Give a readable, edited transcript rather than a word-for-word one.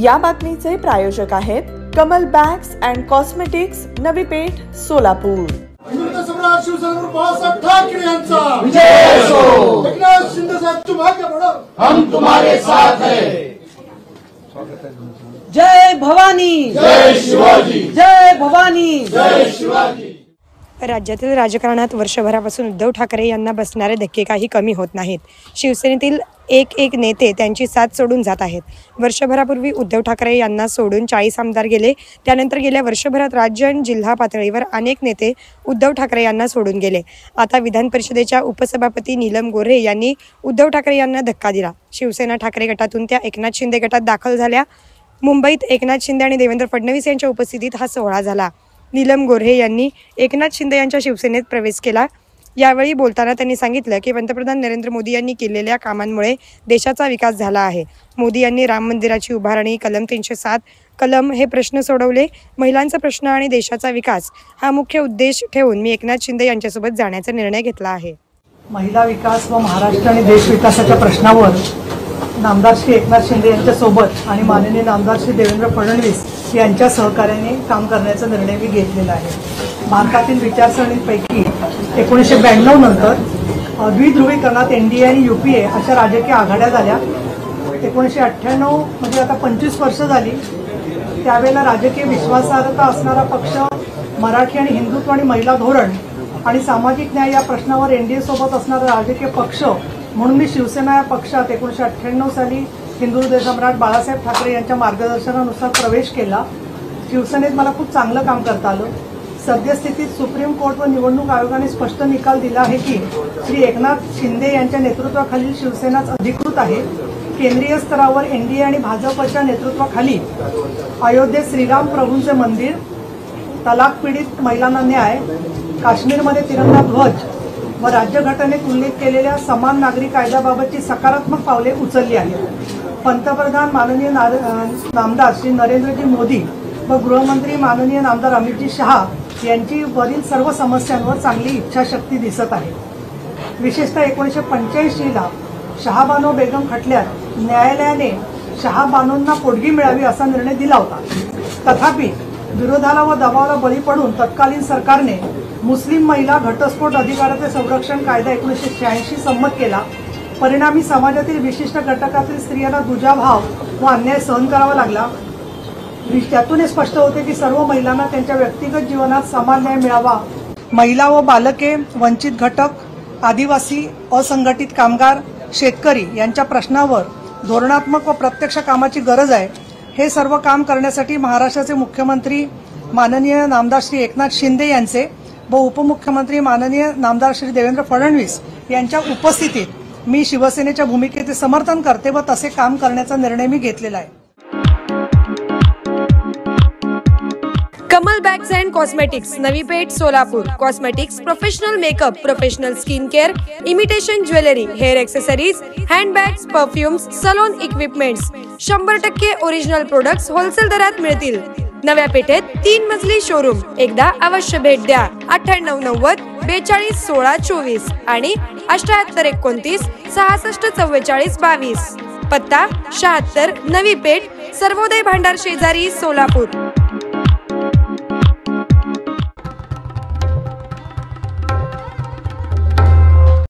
या बातमीचे प्रायोजक आहेत Kamal bags and cosmetics, Navi Peth, Solapur. सम्राट शिवसेना बाळासाहेब ठाकरे यांचा विजय असो। एकनाथ शिंदे साहब तुम आगे बढ़ो, हम तुम्हारे साथ हैं। जय भवानी, जय शिवाजी, जय भवानी, जय शिवाजी। राज्यातील राजकारणात वर्षभरापासून उद्धव ठाकरे यांना बसणारे धक्के काही कमी होत नाहीत। शिवसेनेतील एक नेते त्यांची साथ सोडून जात आहेत। वर्षभरापूर्वी उद्धव ठाकरे यांना सोडून 40 आमदार गेले। त्यानंतर गेल्या वर्षभरात राज्य आणि जिल्हा पातळीवर अनेक नेते उद्धव ठाकरे यांना सोडून गेले। आता विधान परिषदेच्या उपसभापती नीलम गोऱ्हे यांनी उद्धव ठाकरे यांना धक्का दिला। शिवसेना ठाकरे गटातून त्या एकनाथ शिंदे गटात दाखल झाल्या। मुंबईत एकनाथ शिंदे आणि देवेंद्र फडणवीस यांच्या उपस्थितीत हा सोहळा झाला। नीलम गोऱ्हे यांनी एकनाथ शिंदे यांच्या शिवसेनेत प्रवेश केला। यावेळी बोलताना त्यांनी सांगितलं की पंतप्रधान नरेंद्र मोदी यांनी केलेल्या कामांमुळे देशाचा विकास झाला आहे। मोदी यांनी राम मंदिराची उभारणी, कलम 307 कलम हे प्रश्न सोडवले। महिलांचा प्रश्न आणि देशाचा विकास हा मुख्य उद्देश ठेवून मी एकनाथ शिंदे यांच्यासोबत जाण्याचा निर्णय घेतला आहे। महिला विकास व महाराष्ट्र आणि देश विकासाच्या प्रश्नावर नामदार श्री एकनाथ शिंदे यांच्यासोबत आणि माननीय नामदार श्री देवेंद्र फडणवीस यांच्या सहकार्याने काम करण्याचा निर्णय मी घेतलेला आहे। भारतातील विचारसरणीपैकी 1992 नंतर द्विध्रुवीकरणात NDA आणि UPA अशा राजकीय आघाड्या झाल्या। 1998 म्हणजे आता 25 वर्ष झाली। त्यावेळेला राजकीय विश्वासार्हता असणारा पक्ष मराठी आणि हिंदुत्व आणि महिला धोरण आणि सामाजिक न्याय या प्रश्नावर NDA सोबत असणारा राजकीय पक्ष म्हणून मी शिवसेना या पक्षात 1998 साली हिंदुहृदय सम्राट बाळासाहेब ठाकरे यांच्या मार्गदर्शनानुसार प्रवेश केला। शिवसेनेत मला खूप चांगलं काम करता आलं। सद्यस्थितीत सुप्रीम कोर्ट व निवडणूक आयोगाने स्पष्ट निकाल दिला आहे की श्री एकनाथ शिंदे यांच्या नेतृत्वाखालील शिवसेनाच अधिकृत आहे। केंद्रीय स्तरावर NDA आणि भाजपच्या नेतृत्वाखाली अयोध्येत श्रीराम प्रभूंचे मंदिर, तलाक पीडित महिलांना न्याय, काश्मीरमध्ये तिरंगा ध्वज व राज्यघटनेत उल्लेख केलेल्या समान नागरी कायद्याबाबतची सकारात्मक पावले उचलली आहेत। पंतप्रधान माननीय नामदार श्री नरेंद्रजी मोदी व गृहमंत्री माननीय नामदार अमितजी शाह यांची वरील सर्व समस्यांवर चांगली इच्छाशक्ती दिसत आहे। विशेषतः 1985ला शहा बानो बेगम खटल्यात न्यायालयाने शहा बानोंना पोटगी मिळावी असा निर्णय दिला होता। तथापि विरोधाला व दबावाला बळी पडून तत्कालीन सरकारने मुस्लिम महिला घटस्फोट अधिकाराचे संरक्षण कायदा 1986 संमत केला। परिणामी समाजातील विशिष्ट घटकातील स्त्रियांना दुजाभाव व अन्याय सहन करावा लागला। त्यातून हे स्पष्ट होते की सर्व महिलांना त्यांच्या व्यक्तिगत जीवनात समान न्याय मिळावा। महिला व बालके, वंचित घटक, आदिवासी, असंघटित कामगार, शेतकरी यांच्या प्रश्नावर धोरणात्मक व प्रत्यक्ष कामाची गरज आहे। हे सर्व काम करण्यासाठी महाराष्ट्राचे मुख्यमंत्री माननीय नामदार श्री एकनाथ शिंदे यांचे व उपमुख्यमंत्री माननीय नामदार श्री देवेंद्र फडणवीस यांच्या उपस्थितीत मी शिवसेनेच्या भूमिकेचे समर्थन करते व तसे काम करण्याचा निर्णय मी घेतलेला आहे। Kamal bags and cosmetics, Navi Peth, Solapur. Cosmetics, professional makeup, professional skin care, imitation jewellery, hair accessories, handbags, perfumes, salon equipments, 100% original products wholesale दरात मिळतील। नव्या पेठेत 3 मजली शोरूम। एकदा अवश्य भेट द्या। 9890 421624 आणि 7819 664422। पत्ता 76 नवी पेठ, सर्वोदय भांडार शेजारी, सोलापूर।